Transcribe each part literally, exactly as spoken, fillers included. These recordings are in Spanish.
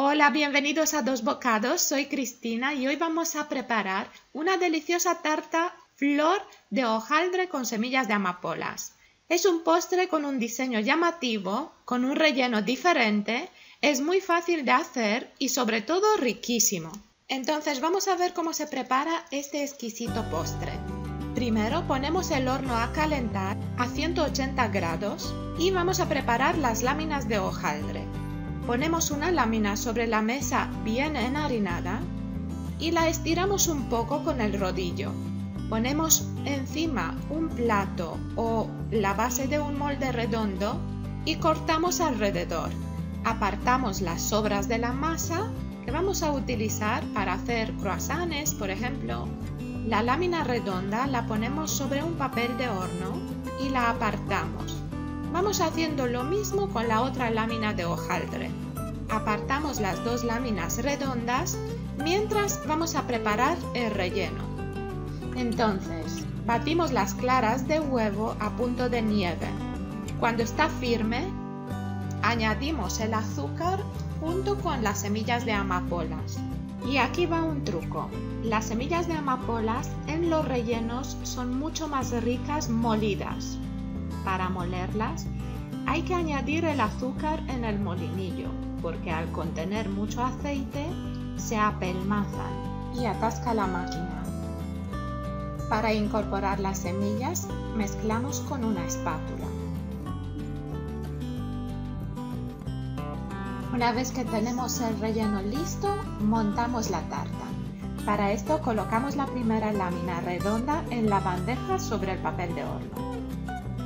Hola, bienvenidos a Dos Bocados, soy Cristina y hoy vamos a preparar una deliciosa tarta flor de hojaldre con semillas de amapolas. Es un postre con un diseño llamativo, con un relleno diferente, es muy fácil de hacer y sobre todo riquísimo. Entonces vamos a ver cómo se prepara este exquisito postre. Primero ponemos el horno a calentar a ciento ochenta grados y vamos a preparar las láminas de hojaldre. Ponemos una lámina sobre la mesa bien enharinada y la estiramos un poco con el rodillo. Ponemos encima un plato o la base de un molde redondo y cortamos alrededor. Apartamos las sobras de la masa que vamos a utilizar para hacer croissants, por ejemplo. La lámina redonda la ponemos sobre un papel de horno y la apartamos. Vamos haciendo lo mismo con la otra lámina de hojaldre. Apartamos las dos láminas redondas mientras vamos a preparar el relleno. Entonces, batimos las claras de huevo a punto de nieve. Cuando está firme, añadimos el azúcar junto con las semillas de amapolas. Y aquí va un truco. Las semillas de amapolas en los rellenos son mucho más ricas molidas. Para molerlas hay que añadir el azúcar en el molinillo, porque al contener mucho aceite se apelmazan y atasca la máquina. Para incorporar las semillas mezclamos con una espátula. Una vez que tenemos el relleno listo, montamos la tarta. Para esto colocamos la primera lámina redonda en la bandeja sobre el papel de horno.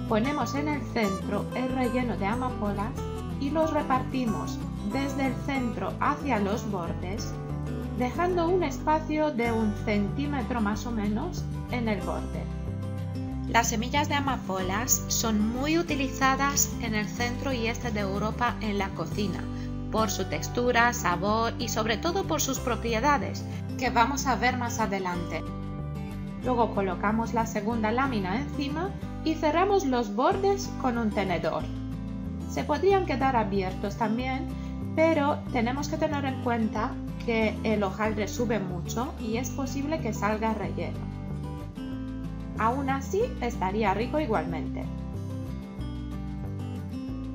Ponemos en el centro el relleno de amapolas y los repartimos desde el centro hacia los bordes, dejando un espacio de un centímetro más o menos en el borde. Las semillas de amapolas son muy utilizadas en el centro y este de Europa en la cocina, por su textura, sabor y sobre todo por sus propiedades, que vamos a ver más adelante. Luego colocamos la segunda lámina encima y cerramos los bordes con un tenedor. Se podrían quedar abiertos también, pero tenemos que tener en cuenta que el hojaldre sube mucho y es posible que salga relleno. Aún así, estaría rico igualmente.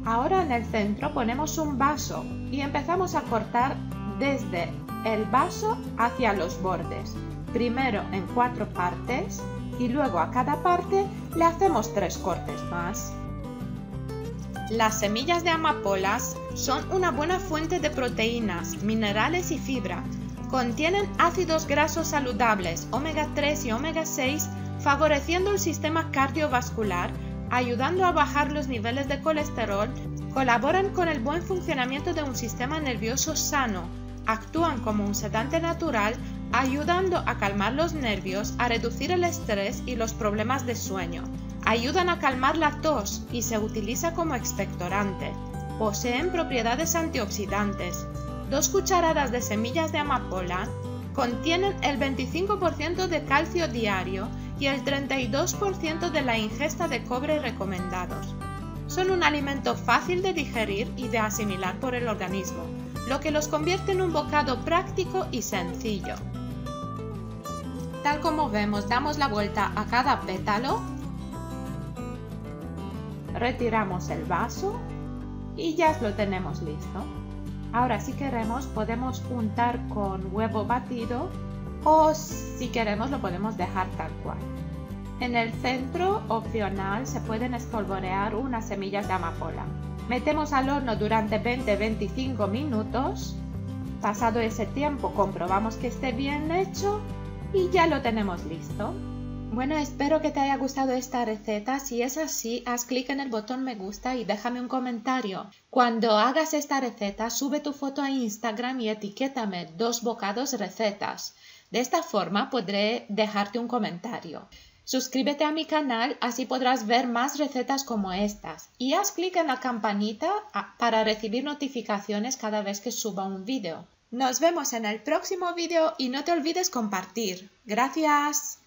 Ahora en el centro ponemos un vaso y empezamos a cortar desde el vaso hacia los bordes. Primero en cuatro partes y luego a cada parte le hacemos tres cortes más. Las semillas de amapolas son una buena fuente de proteínas, minerales y fibra. Contienen ácidos grasos saludables, omega tres y omega seis, favoreciendo el sistema cardiovascular, ayudando a bajar los niveles de colesterol, colaboran con el buen funcionamiento de un sistema nervioso sano, actúan como un sedante natural, ayudando a calmar los nervios, a reducir el estrés y los problemas de sueño. Ayudan a calmar la tos y se utiliza como expectorante. Poseen propiedades antioxidantes. Dos cucharadas de semillas de amapola contienen el veinticinco por ciento de calcio diario y el treinta y dos por ciento de la ingesta de cobre recomendados. Son un alimento fácil de digerir y de asimilar por el organismo, lo que los convierte en un bocado práctico y sencillo. Tal como vemos, damos la vuelta a cada pétalo, retiramos el vaso y ya lo tenemos listo. Ahora, si queremos, podemos untar con huevo batido o si queremos lo podemos dejar tal cual. En el centro, opcional, se pueden espolvorear unas semillas de amapola. Metemos al horno durante veinte a veinticinco minutos. Pasado ese tiempo comprobamos que esté bien hecho y ya lo tenemos listo. Bueno, espero que te haya gustado esta receta. Si es así, haz clic en el botón me gusta y déjame un comentario. Cuando hagas esta receta, sube tu foto a Instagram y etiquétame Dos Bocados Recetas. De esta forma podré dejarte un comentario. Suscríbete a mi canal, así podrás ver más recetas como estas y haz clic en la campanita para recibir notificaciones cada vez que suba un vídeo. Nos vemos en el próximo vídeo y no te olvides compartir. ¡Gracias!